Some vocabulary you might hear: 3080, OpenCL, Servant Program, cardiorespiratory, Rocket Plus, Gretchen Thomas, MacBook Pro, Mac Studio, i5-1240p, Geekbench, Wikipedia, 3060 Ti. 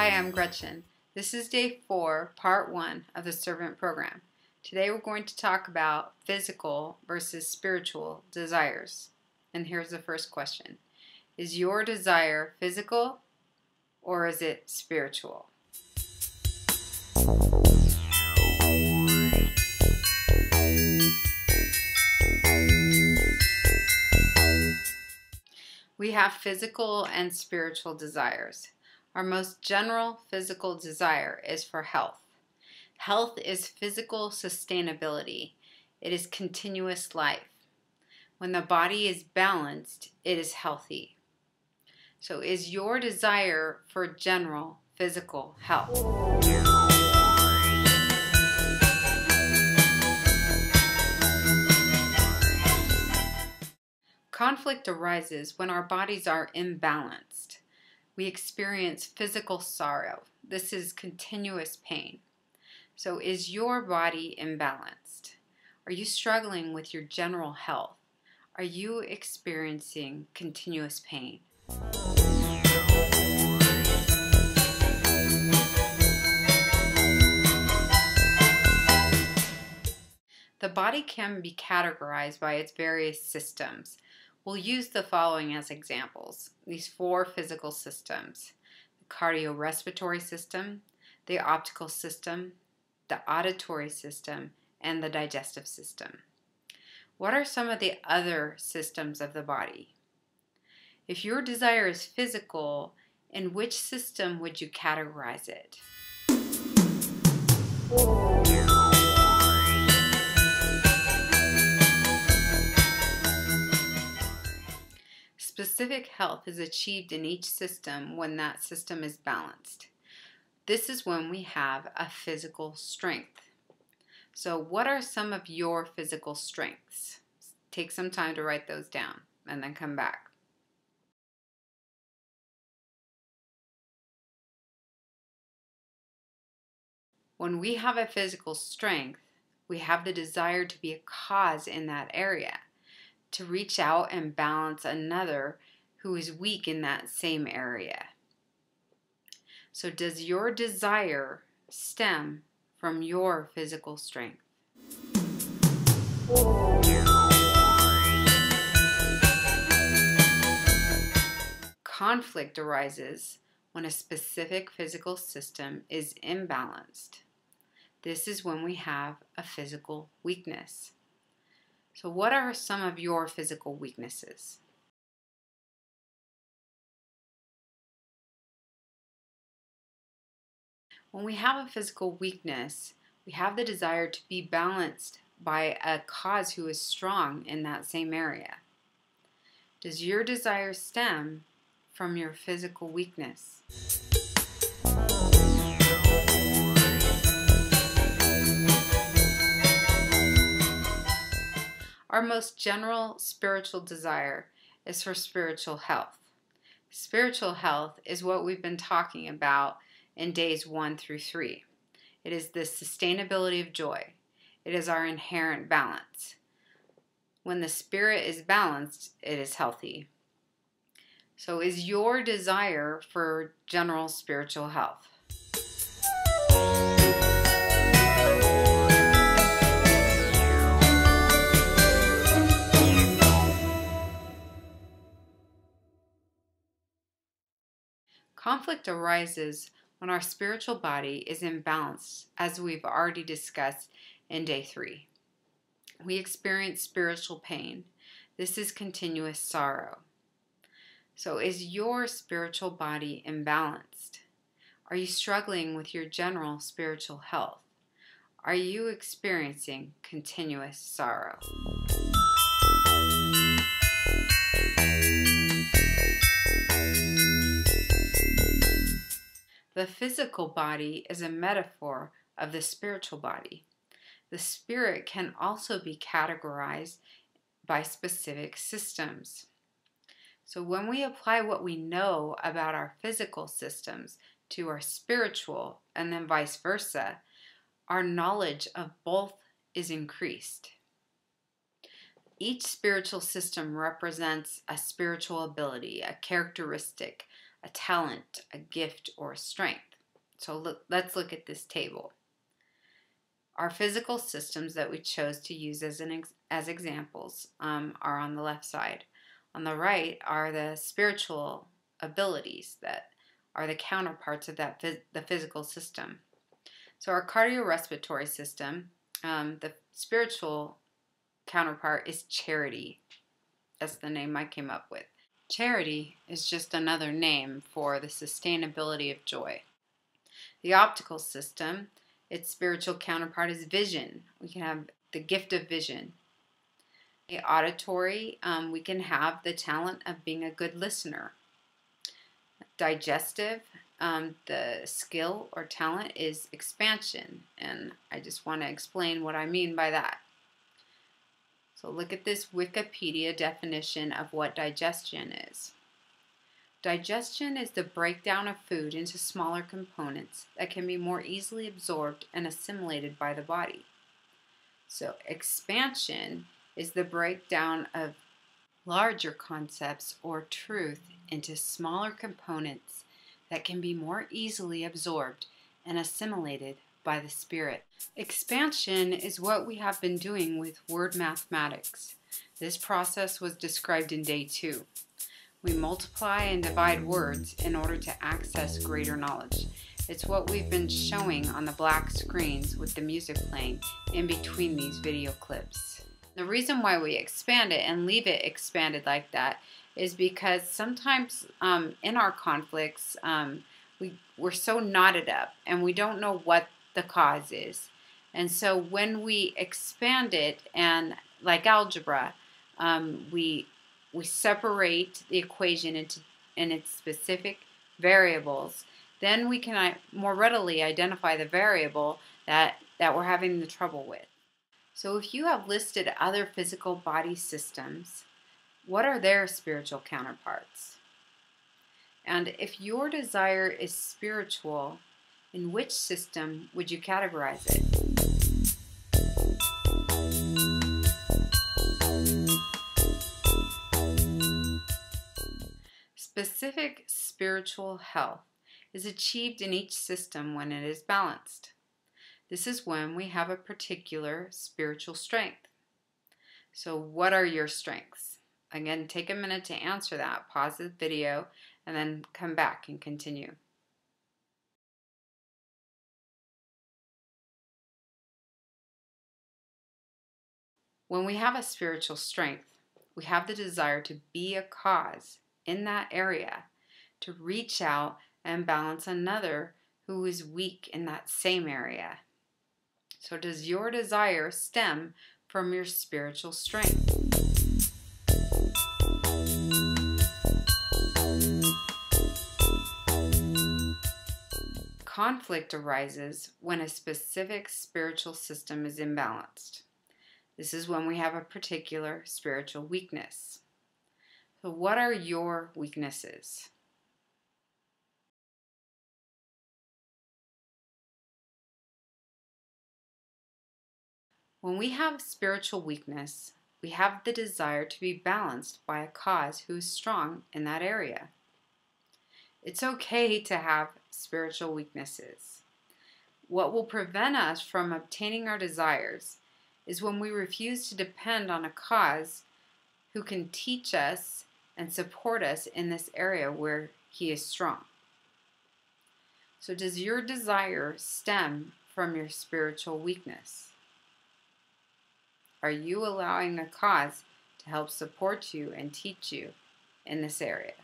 Hi, I'm Gretchen. This is day 4, part 1 of the Servant Program. Today we're going to talk about physical versus spiritual desires. And here's the first question. Is your desire physical or is it spiritual? We have physical and spiritual desires. Our most general physical desire is for health. Health is physical sustainability. It is continuous life. When the body is balanced, it is healthy. So is your desire for general physical health? Conflict arises when our bodies are imbalanced. We experience physical sorrow. This is continuous pain. So is your body imbalanced? Are you struggling with your general health? Are you experiencing continuous pain? The body can be categorized by its various systems. We'll use the following as examples. These 4 physical systems: the cardiorespiratory system, the optical system, the auditory system, and the digestive system. What are some of the other systems of the body? If your desire is physical, in which system would you categorize it? Specific health is achieved in each system when that system is balanced. This is when we have a physical strength. So what are some of your physical strengths? Take some time to write those down and then come back. When we have a physical strength, we have the desire to be a cause in that area, to reach out and balance another who is weak in that same area. So does your desire stem from your physical strength? Conflict arises when a specific physical system is imbalanced. This is when we have a physical weakness. So what are some of your physical weaknesses? When we have a physical weakness, we have the desire to be balanced by a cause who is strong in that same area. Does your desire stem from your physical weakness? Our most general spiritual desire is for spiritual health. Spiritual health is what we've been talking about in days 1 through 3. It is the sustainability of joy. It is our inherent balance. When the spirit is balanced, it is healthy. So is your desire for general spiritual health? Conflict arises when our spiritual body is imbalanced, as we've already discussed in day 3. We experience spiritual pain. This is continuous sorrow. So is your spiritual body imbalanced? Are you struggling with your general spiritual health? Are you experiencing continuous sorrow? The physical body is a metaphor of the spiritual body. The spirit can also be categorized by specific systems. So when we apply what we know about our physical systems to our spiritual, and then vice versa, our knowledge of both is increased. Each spiritual system represents a spiritual ability, a characteristic, a talent, a gift, or a strength. So let's look at this table. Our physical systems that we chose to use as examples are on the left side. On the right are the spiritual abilities that are the counterparts of that the physical system. So our cardiorespiratory system, the spiritual counterpart is charity. That's the name I came up with. Charity is just another name for the sustainability of joy. The optical system, its spiritual counterpart is vision. We can have the gift of vision. The auditory, we can have the talent of being a good listener. Digestive, the skill or talent is expansion, and I just want to explain what I mean by that. So look at this Wikipedia definition of what digestion is. Digestion is the breakdown of food into smaller components that can be more easily absorbed and assimilated by the body. So expansion is the breakdown of larger concepts or truth into smaller components that can be more easily absorbed and assimilated by the spirit. Expansion is what we have been doing with word mathematics. This process was described in Day 2. We multiply and divide words in order to access greater knowledge. It's what we've been showing on the black screens with the music playing in between these video clips. The reason why we expand it and leave it expanded like that is because sometimes in our conflicts we're so knotted up and we don't know what the cause is. And so when we expand it, and like algebra, we separate the equation in its specific variables, then we can more readily identify the variable that we're having the trouble with. So if you have listed other physical body systems, what are their spiritual counterparts? And if your desire is spiritual, in which system would you categorize it? Specific spiritual health is achieved in each system when it is balanced. This is when we have a particular spiritual strength. So what are your strengths? Again, take a minute to answer that. Pause the video and then come back and continue. When we have a spiritual strength, we have the desire to be a cause in that area, to reach out and balance another who is weak in that same area. So does your desire stem from your spiritual strength? Conflict arises when a specific spiritual system is imbalanced. This is when we have a particular spiritual weakness. So what are your weaknesses? When we have spiritual weakness, we have the desire to be balanced by a cause who is strong in that area. It's okay to have spiritual weaknesses. What will prevent us from obtaining our desires is when we refuse to depend on a cause who can teach us and support us in this area where he is strong. So does your desire stem from your spiritual weakness? Are you allowing a cause to help support you and teach you in this area?